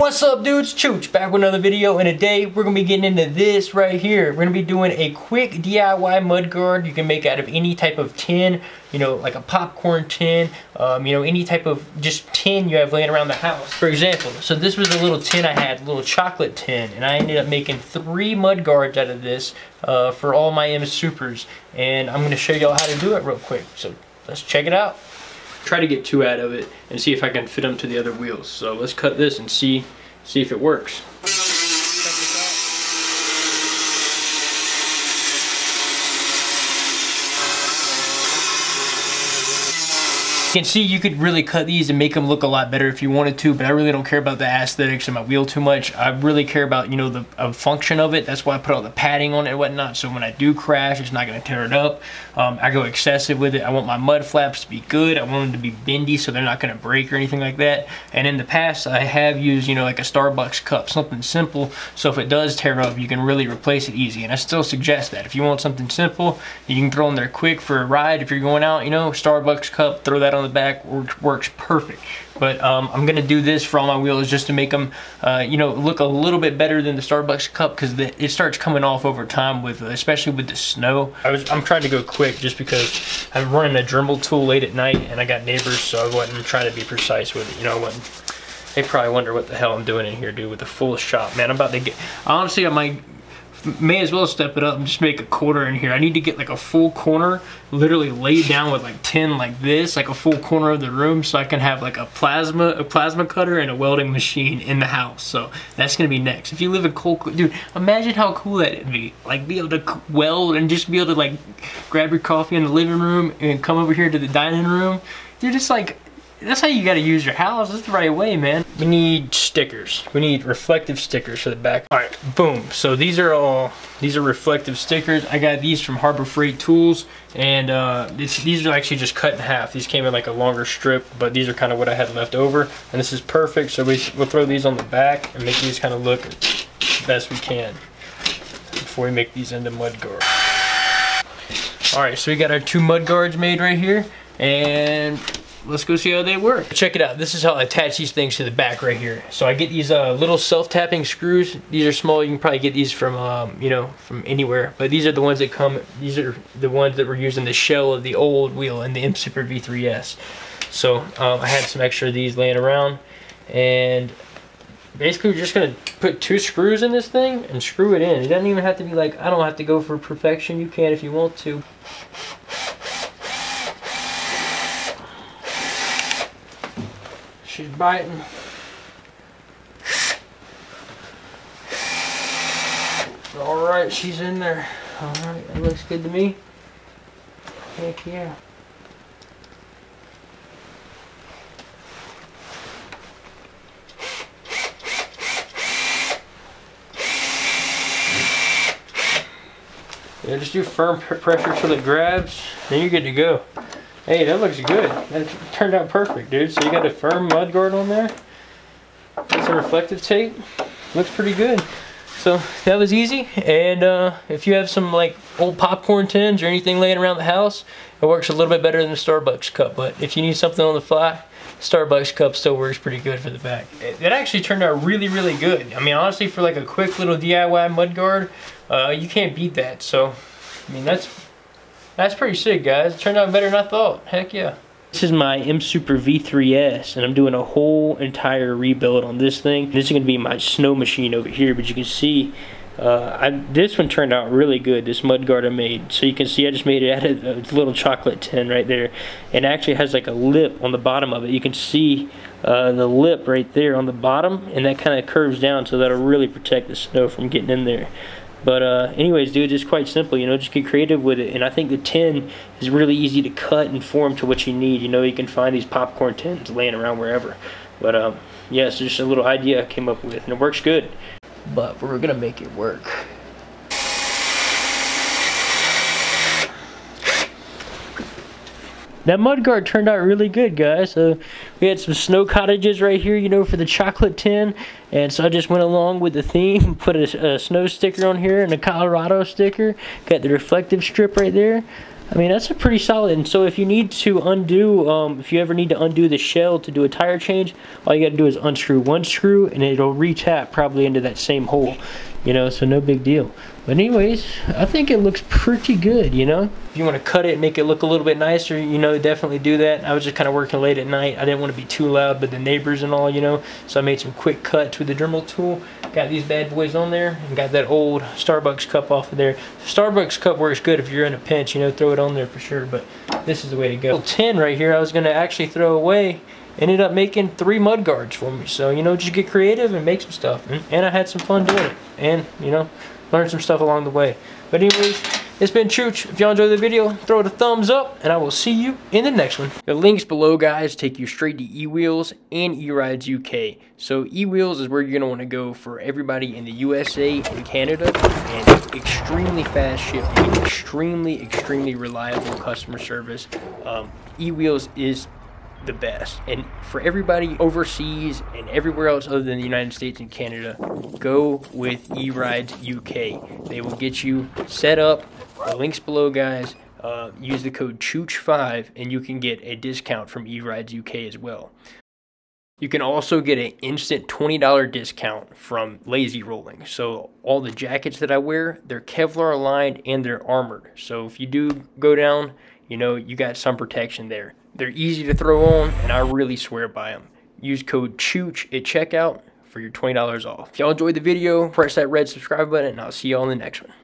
What's up, dudes? Chooch back with another video, and today we're gonna be getting into this right here. We're gonna be doing a quick DIY mud guard you can make out of any type of tin, you know, like a popcorn tin, you know, any type of just tin you have laying around the house. For example, so this was a little tin I had, a little chocolate tin, and I ended up making 3 mud guards out of this for all my MSupers, and I'm gonna show y'all how to do it real quick. So let's check it out. Try to get 2 out of it and see if I can fit them to the other wheels. So let's cut this and see if it works. You can see you could really cut these and make them look a lot better if you wanted to, but I really don't care about the aesthetics of my wheel too much. I really care about, you know, the function of it. That's why I put all the padding on it and whatnot, so when I do crash, it's not going to tear it up. I go excessive with it. I want my mud flaps to be good. I want them to be bendy so they're not going to break or anything like that. And in the past, I have used, you know, like a Starbucks cup, something simple, so if it does tear up, you can really replace it easy. And I still suggest that. If you want something simple, you can throw in there quick for a ride. If you're going out, you know, Starbucks cup, throw that on the back, works perfect. But I'm gonna do this for all my wheels just to make them you know, look a little bit better than the Starbucks cup, because it starts coming off over time, with especially with the snow. I'm trying to go quick just because I'm running a Dremel tool late at night and I got neighbors, so I wasn't trying to be precise with it, you know. They probably wonder what the hell I'm doing in here, dude, with the full shop, man. I'm about to get, honestly, I might may as well step it up and just make a quarter in here. I need to get like a full corner, literally laid down with like tin like this, like a full corner of the room, so I can have like a plasma cutter and a welding machine in the house. So that's gonna be next. If you live in cold, dude, imagine how cool that'd be. Like, be able to weld and just be able to like grab your coffee in the living room and come over here to the dining room. Dude, it's like, that's how you gotta use your house. That's the right way, man. We need stickers. We need reflective stickers for the back. All right, boom. So these are reflective stickers. I got these from Harbor Freight Tools, and these are actually just cut in half. These came in like a longer strip, but these are kind of what I had left over, and this is perfect. So we'll throw these on the back and make these kind of look the best we can before we make these into mud guards. All right, so we got our 2 mud guards made right here, and let's go see how they work. Check it out. This is how I attach these things to the back right here. So I get these little self-tapping screws. These are small. You can probably get these from, you know, from anywhere. But these are the ones that come, these are the ones that were used in the shell of the old wheel in the MSuper V3s. So I had some extra of these laying around. And basically we're just going to put 2 screws in this thing and screw it in. It doesn't even have to be like, I don't have to go for perfection. You can if you want to. She's biting. All right, she's in there. All right, that looks good to me. Heck yeah. Yeah, just do firm pressure till it grabs, then you're good to go. Hey, that looks good. That turned out perfect, dude. So you got a firm mud guard on there. Got some reflective tape. Looks pretty good. So that was easy. And if you have some like old popcorn tins or anything laying around the house, it works a little bit better than the Starbucks cup. But if you need something on the fly, Starbucks cup still works pretty good for the back. It actually turned out really, really good. I mean, honestly, for like a quick little DIY mud guard, you can't beat that. So, I mean, that's pretty sick, guys. It turned out better than I thought. Heck yeah. This is my MSuper V3s, and I'm doing a whole entire rebuild on this thing. This is going to be my snow machine over here, but you can see this one turned out really good, this mud guard I made. So you can see I just made it out of a little chocolate tin right there. And it actually has like a lip on the bottom of it. You can see the lip right there on the bottom, and that kind of curves down, so that'll really protect the snow from getting in there. But anyways, dude, it's quite simple, you know, just get creative with it. And I think the tin is really easy to cut and form to what you need. You know, you can find these popcorn tins laying around wherever. But yeah, it's just a little idea I came up with, and it works good. But we're gonna make it work. That mud guard turned out really good, guys. So we had some snow cottages right here, you know, for the chocolate tin. And so I just went along with the theme, put a snow sticker on here and a Colorado sticker. Got the reflective strip right there. I mean, that's a pretty solid. And so if you need to undo, if you ever need to undo the shell to do a tire change, all you gotta do is unscrew one screw and it'll re-tap probably into that same hole, you know, so no big deal. But anyways, I think it looks pretty good, you know. If you want to cut it and make it look a little bit nicer, you know, definitely do that. I was just kind of working late at night. I didn't want to be too loud, but the neighbors and all, you know, so I made some quick cuts with the Dremel tool. Got these bad boys on there and got that old Starbucks cup off of there. Starbucks cup works good if you're in a pinch, you know, throw it on there for sure, but this is the way to go. 10 right here I was going to actually throw away. Ended up making 3 mud guards for me. So, you know, just get creative and make some stuff. And I had some fun doing it. And, you know, learned some stuff along the way. But anyways, it's been Chooch. If y'all enjoyed the video, throw it a thumbs up. And I will see you in the next one. The links below, guys, take you straight to eWheels and E-Rides UK. So eWheels is where you're going to want to go for everybody in the USA and Canada. And it's extremely fast shipping. Extremely, extremely reliable customer service. eWheels is the best, and for everybody overseas and everywhere else other than the United States and Canada, go with E-Rides UK. They will get you set up. The links below, guys. Use the code Chooch5 and you can get a discount from E-Rides UK as well. You can also get an instant $20 discount from LazyRolling. So all the jackets that I wear, they're Kevlar lined and they're armored. So if you do go down, you know, you got some protection there. They're easy to throw on, and I really swear by them. Use code CHOOCH at checkout for your $20 off. If y'all enjoyed the video, press that red subscribe button, and I'll see y'all in the next one.